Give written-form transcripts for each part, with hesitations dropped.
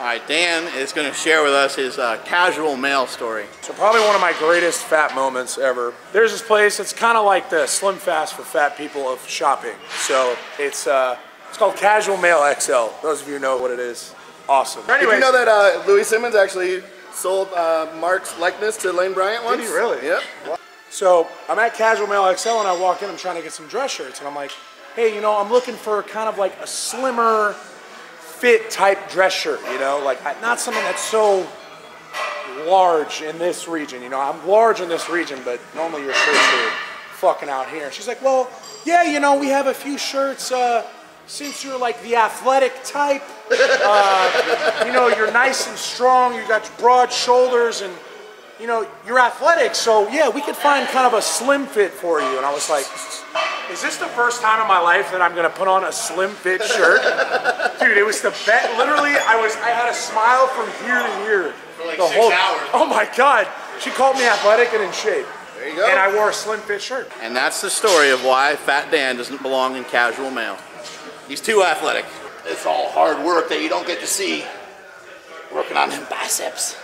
All right, Dan is going to share with us his casual male story. So probably one of my greatest fat moments ever. There's this place, it's kind of like the Slim Fast for fat people of shopping. So it's called Casual Male XL. Those of you who know what it is, awesome. Anyways, did you know that Louis Simmons actually sold Mark's likeness to Lane Bryant once? Did he really? Yep. So I'm at Casual Male XL and I walk in, I'm trying to get some dress shirts and I'm like, hey, you know, I'm looking for kind of like a slimmer fit type dress shirt, you know, like not something that's so large in this region. You know, I'm large in this region, but normally your shirts are fucking out here. And she's like, well, yeah, you know, we have a few shirts since you're like the athletic type, you know, you're nice and strong, you got broad shoulders and, you know, you're athletic, so yeah, we could find kind of a slim fit for you. And I was like, is this the first time in my life that I'm gonna put on a slim fit shirt? Dude, it was the best. Literally, I had a smile from here to here. For like the 6 hours. Oh my God. She called me athletic and in shape. There you go. And I wore a slim fit shirt. And that's the story of why Fat Dan doesn't belong in Casual Male. He's too athletic. It's all hard work that you don't get to see. Working on them biceps.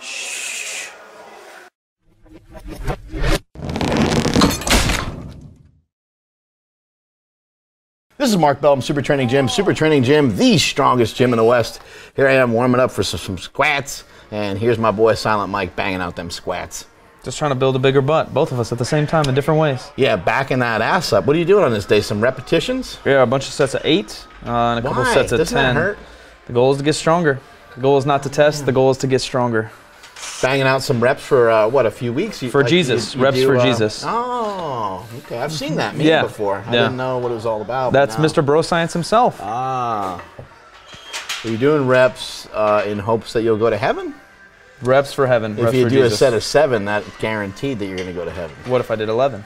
Shh. This is Mark Bell, Super Training Gym. Super Training Gym, the strongest gym in the West. Here I am warming up for some squats, and here's my boy Silent Mike banging out them squats. Just trying to build a bigger butt, both of us at the same time in different ways. Yeah, backing that ass up. What are you doing on this day? Some repetitions? Yeah, a bunch of sets of 8 and a couple of sets of 10. That hurt? The goal is to get stronger. The goal is not to test, the goal is to get stronger. Banging out some reps for, what, a few weeks? You, for like, Jesus. You reps do, for Jesus. Oh, okay. I've seen that meme before. I didn't know what it was all about. That's Mr. Bro Science himself. Ah. So you're doing reps in hopes that you'll go to heaven? Reps for heaven. If reps you for do Jesus. A set of 7, that's guaranteed that you're going to go to heaven. What if I did 11?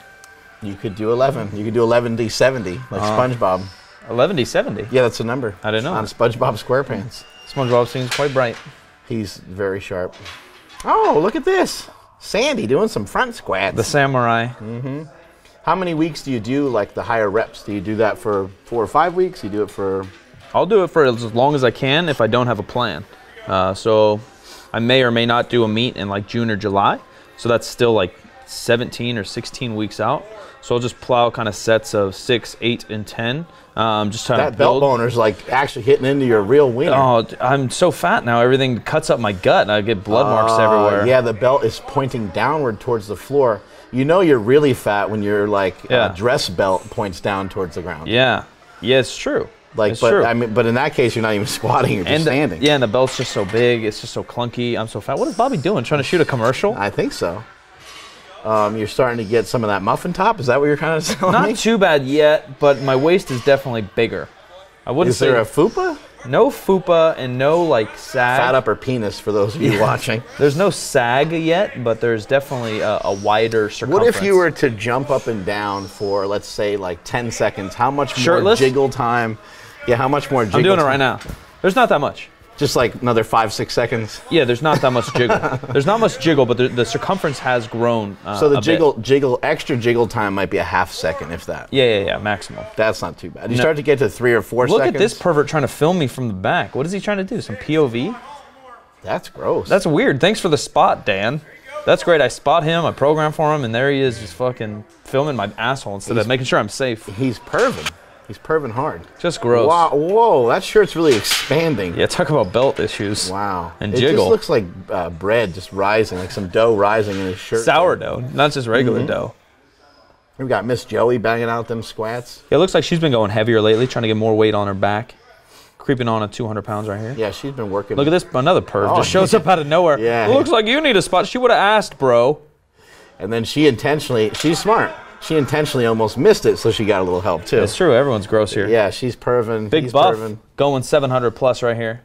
You could do 11. You could do 11D70, like SpongeBob. 11D70? Yeah, that's a number. I didn't know. On SpongeBob SquarePants. SpongeBob seems quite bright. He's very sharp. Oh, look at this. Sandy doing some front squats. The samurai. Mm-hmm. How many weeks do you do like the higher reps? Do you do that for 4 or 5 weeks? You do it for... I'll do it for as long as I can if I don't have a plan. So I may or may not do a meet in like June or July. So that's still like 17 or 16 weeks out. So I'll just plow kind of sets of 6, 8, and 10. Just trying to build. That belt boner's like actually hitting into your real wiener. Oh, I'm so fat now. Everything cuts up my gut. And I get blood marks everywhere. Yeah, the belt is pointing downward towards the floor. You know you're really fat when your like dress belt points down towards the ground. Yeah, yeah, it's true. Like, but I mean, but in that case, you're not even squatting; you're just standing. Yeah, and the belt's just so big; it's just so clunky. I'm so fat. What is Bobby doing? Trying to shoot a commercial? I think so. You're starting to get some of that muffin top. Is that what you're kind of telling me? Not too bad yet, but my waist is definitely bigger. I wouldn't say. Is there a fupa? No fupa and no like sag. Fat upper penis for those of you watching. There's no sag yet, but there's definitely a wider circumference. What if you were to jump up and down for, let's say, like 10 seconds? How much more jiggle time? Yeah, how much more jiggle? I'm doing it right now. There's not that much. Just like another 5, 6 seconds? Yeah, there's not that much jiggle. There's not much jiggle, but the circumference has grown so the extra jiggle time might be a half second, if that. Yeah, yeah, yeah, maximum. That's not too bad. You start to get to 3 or 4 seconds. Look at this pervert trying to film me from the back. What is he trying to do, some POV? That's gross. That's weird. Thanks for the spot, Dan. That's great. I spot him, I program for him, and there he is just fucking filming my asshole instead of making sure I'm safe. He's perving. He's perving hard. Just gross. Wow, whoa, that shirt's really expanding. Yeah, talk about belt issues. Wow. And jiggle. It just looks like bread just rising, like some dough rising in his shirt. Sourdough, not just regular dough. We've got Miss Joey banging out them squats. Yeah, it looks like she's been going heavier lately, trying to get more weight on her back. Creeping on a 200 pounds right here. Yeah, she's been working. Look at this, another perv. Oh, just shows up out of nowhere. Yeah. It looks like you need a spot. She would have asked, bro. And then she intentionally, she's smart. She intentionally almost missed it, so she got a little help, too. It's true. Everyone's gross here. Yeah, she's perving. Big buff, going 700 plus right here.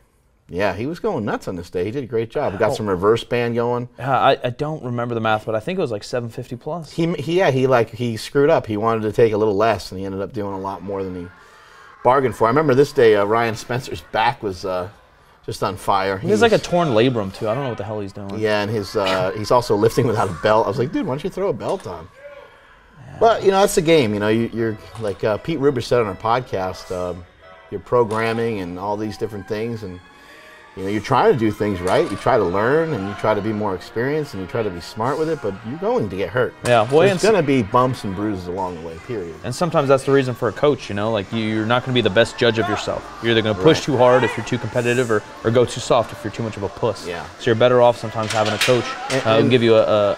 Yeah, he was going nuts on this day. He did a great job. We got some reverse band going. I don't remember the math, but I think it was like 750 plus. He screwed up. He wanted to take a little less, and he ended up doing a lot more than he bargained for. I remember this day, Ryan Spencer's back was just on fire. He has like a torn labrum, too. I don't know what the hell he's doing. Yeah, and his he's also lifting without a belt. I was like, dude, why don't you throw a belt on? Well, you know, that's the game. You know, you're like Pete Rubish said on our podcast, you're programming and all these different things, and You know, you're trying to do things right. You try to learn, and you try to be more experienced, and you try to be smart with it, but you're going to get hurt. Yeah, well, there's going to be bumps and bruises along the way, period. And sometimes that's the reason for a coach, you know, like you're not going to be the best judge of yourself. You're either going to push too hard if you're too competitive, or go too soft if you're too much of a puss. Yeah. So you're better off sometimes having a coach and give you a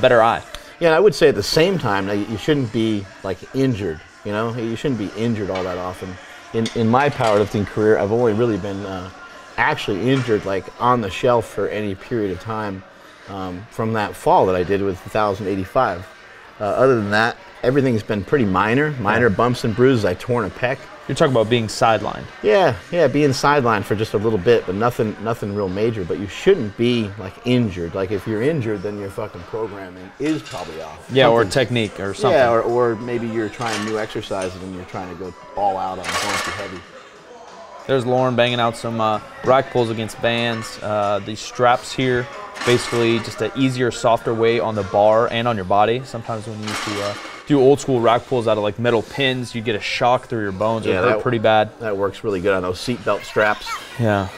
better eye. Yeah, and I would say at the same time that you shouldn't be, like, injured, you know? You shouldn't be injured all that often. In my powerlifting career, I've only really been... actually injured, like on the shelf for any period of time from that fall that I did with 1085. Other than that, everything's been pretty minor bumps and bruises. I torn a pec. You're talking about being sidelined. Yeah, being sidelined for just a little bit, but nothing real major. But you shouldn't be like injured. Like if you're injured, then your fucking programming is probably off. Yeah, or technique or something. Yeah, or maybe you're trying new exercises and you're trying to go all out on going too heavy. There's Lauren banging out some rack pulls against bands. These straps here, basically just an easier, softer way on the bar and on your body. Sometimes when you used to do old school rack pulls out of like metal pins, you get a shock through your bones. Yeah, it hurt pretty bad. That works really good on those seatbelt straps. Yeah.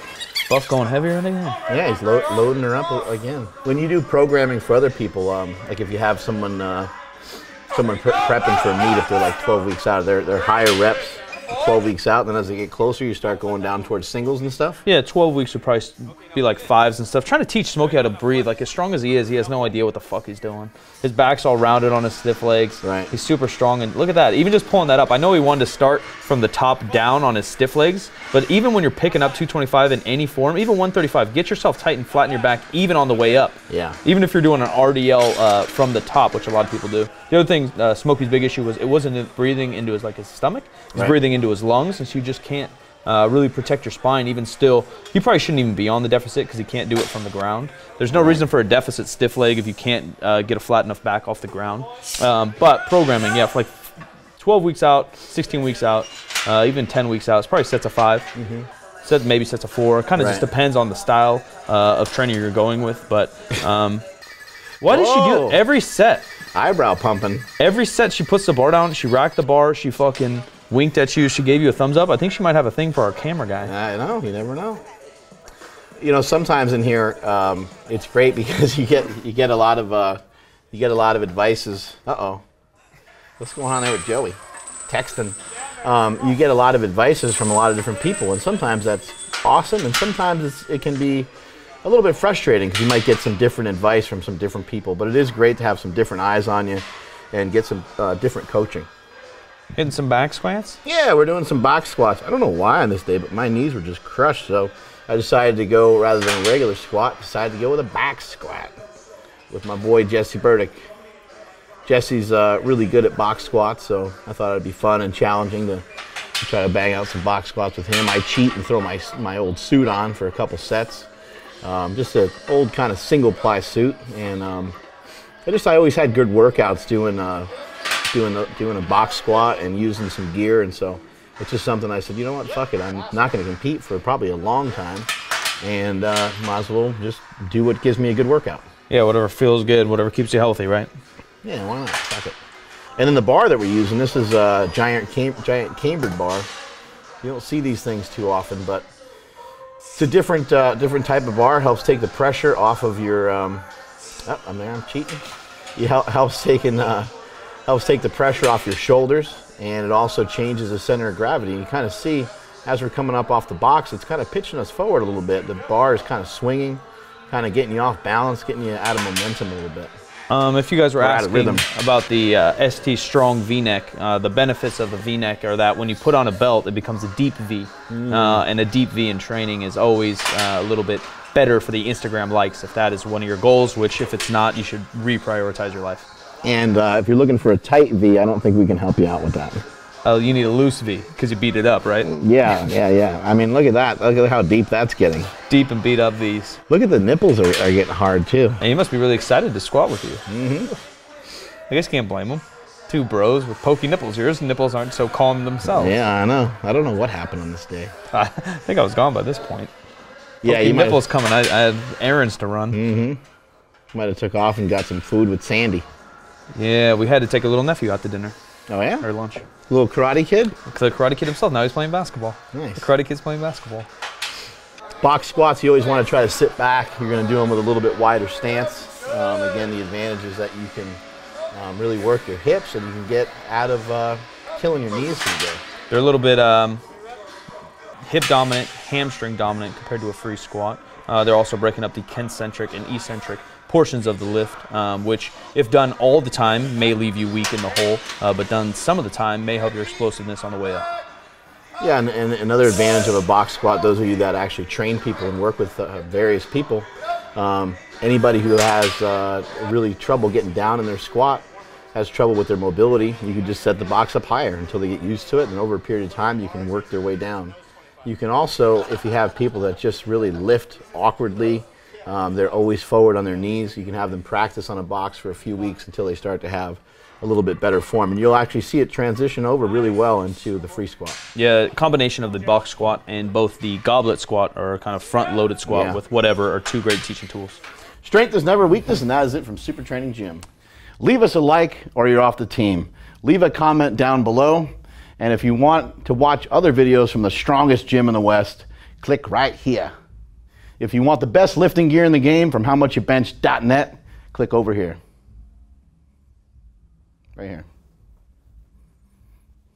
Buff going heavier than anything? Yeah, he's loading her up again. When you do programming for other people, like if you have someone prepping for a meet, if they're like 12 weeks out, they're higher reps. 12 weeks out, then as they get closer, you start going down towards singles and stuff? Yeah, 12 weeks would probably be like fives and stuff. Trying to teach Smokey how to breathe. Like, as strong as he is, he has no idea what the fuck he's doing. His back's all rounded on his stiff legs. Right. He's super strong. And look at that. Even just pulling that up. I know he wanted to start from the top down on his stiff legs, but even when you're picking up 225 in any form, even 135, get yourself tight and flatten your back even on the way up. Yeah. Even if you're doing an RDL from the top, which a lot of people do. The other thing, Smokey's big issue was it wasn't breathing into his stomach. He's breathing into his lungs, and so you just can't really protect your spine. Even still, he probably shouldn't even be on the deficit because he can't do it from the ground. There's no reason for a deficit stiff leg if you can't get a flat enough back off the ground. But programming, yeah, for like 12 weeks out, 16 weeks out, even 10 weeks out, it's probably sets of 5. Mm-hmm. Maybe sets of 4. Kind of just depends on the style of training you're going with. But why did she do every set? Eyebrow pumping. Every set she puts the bar down, she racked the bar, she fucking winked at you, she gave you a thumbs up. I think she might have a thing for our camera guy. I know, you never know. You know, sometimes in here, it's great because you get a lot of advices. Uh-oh. What's going on there with Joey? Texting. You get a lot of advices from a lot of different people, and sometimes that's awesome, and sometimes it can be a little bit frustrating because you might get some different advice from some different people, but it is great to have some different eyes on you and get some different coaching. Hitting some back squats? Yeah, we're doing some box squats. I don't know why on this day, but my knees were just crushed, so I decided to go, rather than a regular squat, decided to go with a back squat with my boy Jesse Burdick. Jesse's really good at box squats, so I thought it'd be fun and challenging to try to bang out some box squats with him. I cheat and throw my old suit on for a couple sets. Just an old kind of single-ply suit, and I always had good workouts doing a box squat and using some gear, and so it's just something I said, you know what, fuck it, I'm not going to compete for probably a long time, and might as well just do what gives me a good workout. Yeah, whatever feels good, whatever keeps you healthy, right? Yeah, why not? Fuck it. And then the bar that we're using, this is a giant cambered bar. You don't see these things too often, but it's a different type of bar. Helps take the pressure off of your. I'm cheating. It helps take the pressure off your shoulders, and it also changes the center of gravity. You kind of see as we're coming up off the box, it's kind of pitching us forward a little bit. The bar is kind of swinging, kind of getting you off balance, getting you out of momentum a little bit. If you guys were asking about the ST Strong V-neck, the benefits of the V-neck are that when you put on a belt, it becomes a deep V. And a deep V in training is always a little bit better for the Instagram likes, if that is one of your goals, which if it's not, you should reprioritize your life. And if you're looking for a tight V, I don't think we can help you out with that. Oh, you need a loose V because you beat it up, right? Yeah. I mean, look at that. Look at how deep that's getting. Deep and beat up V's. Look at the nipples are getting hard, too. And you must be really excited to squat with you. I guess you can't blame them. Two bros with pokey nipples. Yours nipples aren't so calm themselves. Yeah, I know. I don't know what happened on this day. I think I was gone by this point. Yeah, pokey nipples coming. I had errands to run. Might have took off and got some food with Sandy. Yeah, we had to take a little nephew out to dinner. Oh, yeah? Or lunch. Little Karate Kid? The Karate Kid himself. Now he's playing basketball. Nice. The Karate Kid's playing basketball. Box squats, you always want to try to sit back. You're going to do them with a little bit wider stance. Again, the advantage is that you can really work your hips and you can get out of killing your knees through there. They're a little bit hip dominant, hamstring dominant compared to a free squat. They're also breaking up the concentric and eccentric portions of the lift, which if done all the time may leave you weak in the hole, but done some of the time may help your explosiveness on the way up. Yeah, and another advantage of a box squat, those of you that actually train people and work with various people, anybody who has really trouble getting down in their squat, has trouble with their mobility, you can just set the box up higher until they get used to it, and over a period of time you can work their way down. You can also, if you have people that just really lift awkwardly, they're always forward on their knees, you can have them practice on a box for a few weeks until they start to have a little bit better form, and you'll actually see it transition over really well into the free squat. Yeah, combination of the box squat and both the goblet squat, or kind of front-loaded squat with whatever, are two great teaching tools. Strength is never weakness, and that is it from Super Training Gym. Leave us a like or you're off the team. Leave a comment down below, and if you want to watch other videos from the strongest gym in the West, click right here. If you want the best lifting gear in the game from HowMuchYaBench.net, click over here. Right here.